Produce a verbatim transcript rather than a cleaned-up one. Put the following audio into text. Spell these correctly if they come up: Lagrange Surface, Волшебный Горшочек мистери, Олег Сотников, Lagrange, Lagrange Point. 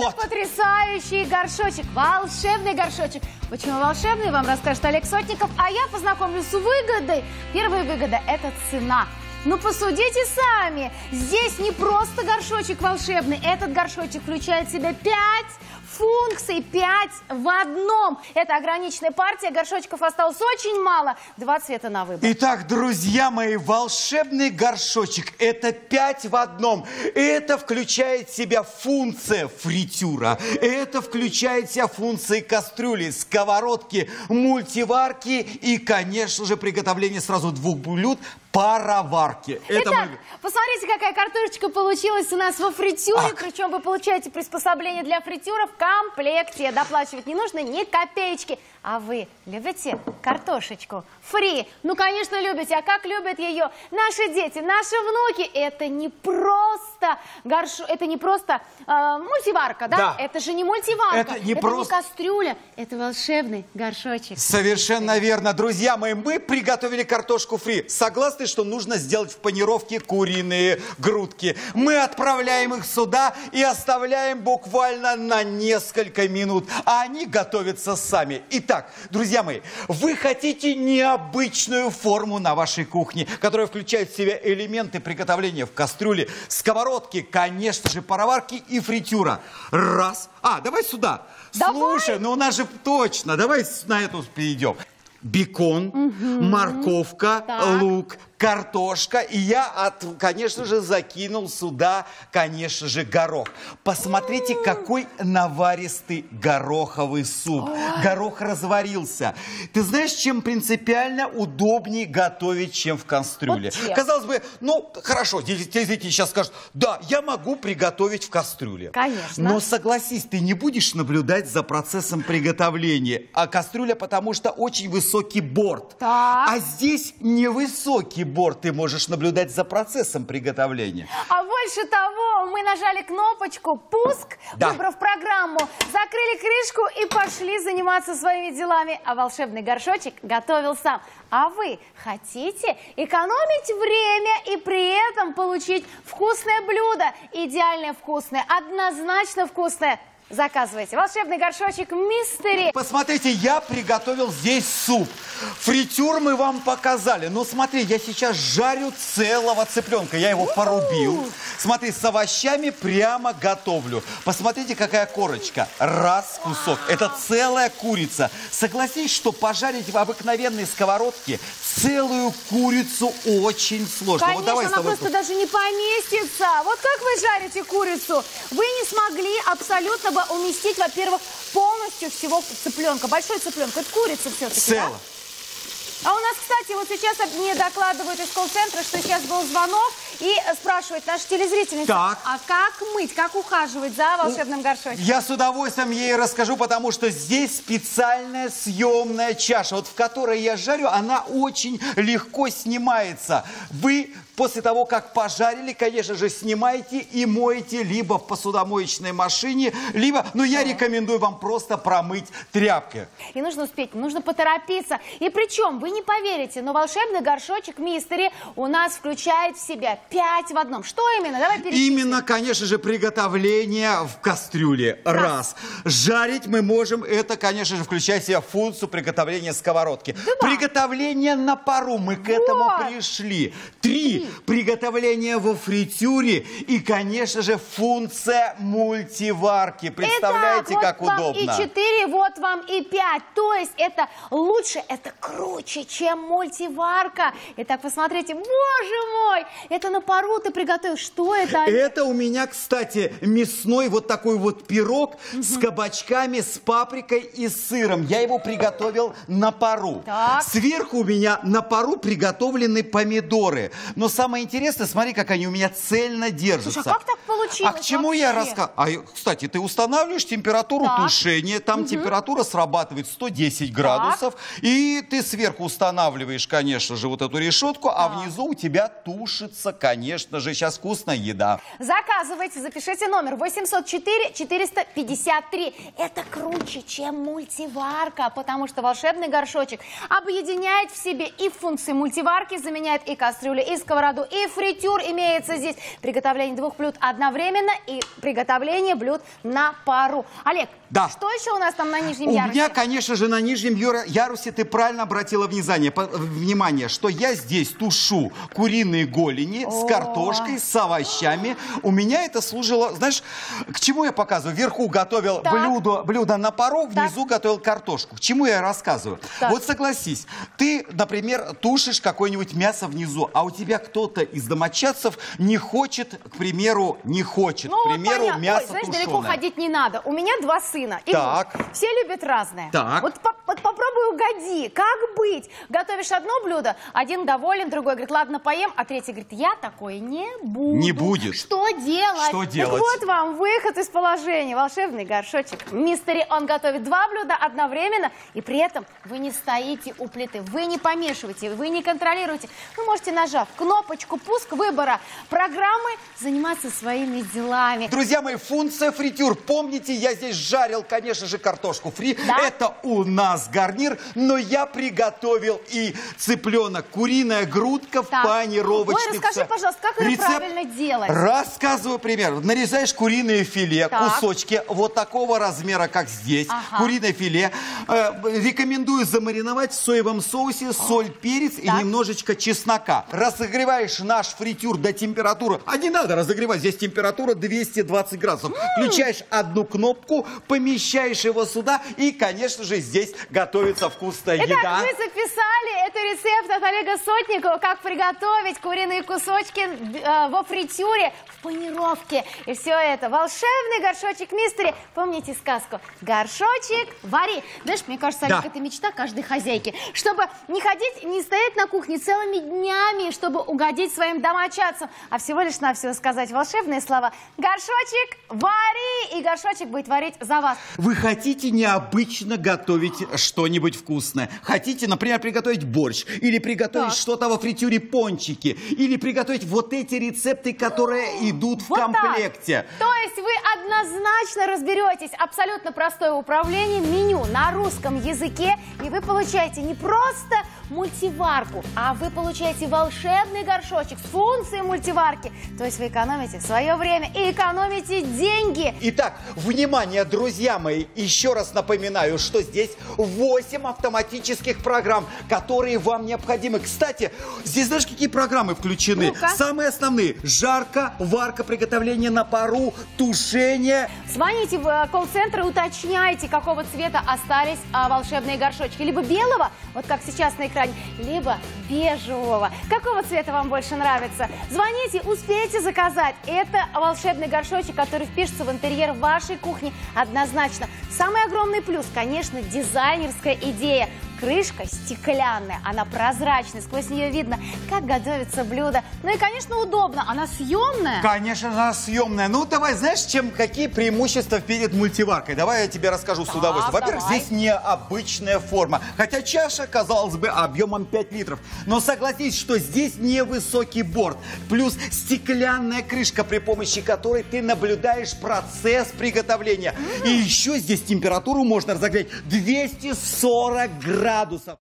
Вот. Потрясающий горшочек, волшебный горшочек. Почему волшебный, вам расскажет Олег Сотников, а я познакомлюсь с выгодой. Первая выгода – это цена. Ну, посудите сами, здесь не просто горшочек волшебный, этот горшочек включает в себя пять функций, пять в одном. Это ограниченная партия, горшочков осталось очень мало, два цвета на выбор. Итак, друзья мои, волшебный горшочек, это пять в одном. Это включает в себя функция фритюра, это включает в себя функции кастрюли, сковородки, мультиварки и, конечно же, приготовление сразу двух блюд – пароварки. Это Итак, мы... посмотрите, какая картошечка получилась у нас во фритюре. Ах. Причем вы получаете приспособление для фритюра в комплекте. Доплачивать не нужно ни копеечки. А вы любите картошечку фри? Ну, конечно, любите. А как любят ее наши дети, наши внуки? Это не просто горшок, это не просто э, мультиварка, да? да? Это же не мультиварка, это не, это просто... не кастрюля, это волшебный горшочек. Совершенно верно. Друзья мои, мы приготовили картошку фри. Согласны, что нужно сделать в панировке куриные грудки. Мы отправляем их сюда и оставляем буквально на несколько минут, а они готовятся сами. Итак, друзья мои, вы хотите необычную форму на вашей кухне, которая включает в себя элементы приготовления в кастрюле, сковородке, конечно же, пароварки и фритюра. Раз. А, давай сюда. Давай. Слушай, ну у нас же точно. Давай на эту перейдем. Бекон, угу. морковка, так. лук, картошка. И я, от, конечно же, закинул сюда, конечно же, горох. Посмотрите, м-м-м. какой наваристый гороховый суп. Ой. Горох разварился. Ты знаешь, чем принципиально удобнее готовить, чем в кастрюле? Вот казалось бы, ну, хорошо, зрители сейчас скажут, да, я могу приготовить в кастрюле. Конечно. Но согласись, ты не будешь наблюдать за процессом приготовления. А кастрюля, потому что очень высокий борт. Так. А здесь невысокий борт. борт, ты можешь наблюдать за процессом приготовления. А больше того, мы нажали кнопочку «Пуск», да. выбрав программу, закрыли крышку и пошли заниматься своими делами. А волшебный горшочек готовил сам. А вы хотите экономить время и при этом получить вкусное блюдо? Идеально вкусное, однозначно вкусное. Заказывайте. Волшебный горшочек мистери. Посмотрите, я приготовил здесь суп. Фритюр мы вам показали. Но смотри, я сейчас жарю целого цыпленка. Я его порубил. Смотри, с овощами прямо готовлю. Посмотрите, какая корочка. Раз кусок. Это целая курица. Согласись, что пожарить в обыкновенной сковородке целую курицу очень сложно. Конечно, вот давай она просто кус... даже не поместится. Вот как вы жарите курицу? Вы не смогли абсолютно уместить, во-первых, полностью всего цыпленка. Большой цыпленок. Это курица все-таки, Цело. да? А у нас, кстати, вот сейчас мне докладывают из колл-центра, что сейчас был звонок, и спрашивает наша телезрительница, так. а как мыть, как ухаживать за волшебным горшочком? Я с удовольствием ей расскажу, потому что здесь специальная съемная чаша, вот в которой я жарю, она очень легко снимается. Вы... После того, как пожарили, конечно же, снимайте и моете либо в посудомоечной машине, либо, ну, я рекомендую вам просто промыть тряпкой. И нужно успеть, нужно поторопиться. И причем, вы не поверите, но волшебный горшочек мистери у нас включает в себя пять в одном. Что именно? Давай перечислим. Именно, конечно же, приготовление в кастрюле. Раз. Раз. Жарить мы можем, это, конечно же, включает в себя функцию приготовления сковородки. Два. Приготовление на пару, мы к вот. этому пришли. Три. Приготовление во фритюре и, конечно же, функция мультиварки. Представляете, Итак, как вот удобно. Вам и четыре, вот вам и пять. То есть это лучше, это круче, чем мультиварка. Итак, посмотрите, боже мой, это на пару ты приготовил. Что это? Это у меня, кстати, мясной вот такой вот пирог угу. с кабачками, с паприкой и с сыром. Я его приготовил на пару. Так. Сверху у меня на пару приготовлены помидоры. Но самое интересное, смотри, как они у меня цельно держатся. Слушай, а как так получилось? А к чему вообще? я рассказываю? А, кстати, ты устанавливаешь температуру так. тушения, там угу. температура срабатывает сто десять так. градусов, и ты сверху устанавливаешь, конечно же, вот эту решетку, так. а внизу у тебя тушится, конечно же, сейчас вкусная еда. Заказывайте, запишите номер восемьсот четыре четыреста пятьдесят три. Это круче, чем мультиварка, потому что волшебный горшочек объединяет в себе и функции мультиварки, заменяет и кастрюли, и сковородки. сковороду. И фритюр имеется здесь. Приготовление двух блюд одновременно и приготовление блюд на пару. Олег, да. Что еще у нас там на нижнем у ярусе? У меня, конечно же, на нижнем ярусе ты правильно обратила внимание, внимание, что я здесь тушу куриные голени О. с картошкой, с овощами. У меня это служило, знаешь, к чему я показываю? Вверху готовил блюдо, блюдо на пару, внизу так. готовил картошку. К чему я рассказываю? Так. Вот согласись, ты, например, тушишь какое-нибудь мясо внизу, а у тебя кто-то из домочадцев не хочет, к примеру, не хочет, ну, к примеру, вот мясо Ой, знаешь, тушеное. Далеко ходить не надо. У меня два сына. И так. Все любят разное. Так. Вот, по вот попробуй угоди, как быть? Готовишь одно блюдо, один доволен, другой говорит, ладно, поем, а третий говорит, я такое не буду. Не будет. Что делать? Что делать? Вот вам выход из положения. Волшебный горшочек мистери. Он готовит два блюда одновременно, и при этом вы не стоите у плиты, вы не помешиваете, вы не контролируете. Вы можете, нажав кнопочку пуск выбора программы, заниматься своими делами. Друзья мои, функция фритюр. Помните, я здесь жарил, конечно же, картошку фри. Да? Это у нас гарнир, но я приготовил и цыпленок, куриная грудка так. в панировочнице. Ой, расскажи, пожалуйста, как Рецепт... это правильно делать? Рассказываю пример. Нарезаешь куриное филе, так. кусочки вот такого размера, как здесь. Ага. Куриное филе. Э, рекомендую замариновать в соевом соусе, соль, перец так. и немножечко чеснока. Разогреваешь наш фритюр до температуры. А не надо разогревать, здесь температура двести двадцать градусов. М-м-м. Включаешь одну кнопку, помещаешь его сюда, и, конечно же, здесь готовится вкусная еда. Итак, мы записали это рецепт от Олега Сотникова, как приготовить куриные кусочки э, во фритюре, в панировке. И все это волшебный горшочек мистери. Помните сказку «Горшочек вари». Знаешь, мне кажется, Олег, да. это мечта каждой хозяйки. Чтобы не ходить, не стоять на кухне целыми днями, чтобы угодить своим домочадцам, а всего лишь навсего сказать волшебные слова «Горшочек вари», и горшочек будет варить за вас. Вы хотите необычно готовить что-нибудь вкусное? Хотите, например, приготовить борщ, или приготовить что-то во фритюре пончики, или приготовить вот эти рецепты, которые идут вот в комплекте. Так. То есть вы однозначно разберетесь. Абсолютно простое управление, меню на русском языке, и вы получаете не просто мультиварку, а вы получаете волшебный горшочек с функцией мультиварки. То есть вы экономите свое время и экономите деньги. Итак, внимание, друзья мои, еще раз напоминаю, что здесь восемь автоматических программ, которые вам необходимы. Кстати, здесь знаешь, какие программы включены? Ну-ка. Самые основные. Жарка, варка, приготовление на пару, тушение. Звоните в колл-центр и уточняйте, какого цвета остались а, волшебные горшочки. Либо белого, вот как сейчас на экране, либо бежевого. Какого цвета вам больше нравится? Звоните, успейте заказать. Это волшебный горшочек, который впишется в интерьер вашей кухни однозначно. Самый огромный плюс, конечно, дизайнерская идея. Крышка стеклянная, она прозрачная, сквозь нее видно, как готовится блюдо. Ну и, конечно, удобно, она съемная. Конечно, она съемная. Ну, давай, знаешь, чем какие преимущества перед мультиваркой? Давай я тебе расскажу да, с удовольствием. Во-первых, здесь необычная форма. Хотя чаша, казалось бы, объемом пять литров. Но согласись, что здесь невысокий борт. Плюс стеклянная крышка, при помощи которой ты наблюдаешь процесс приготовления. Mm-hmm. И еще здесь температуру можно разогреть двести сорок градусов. Градусов.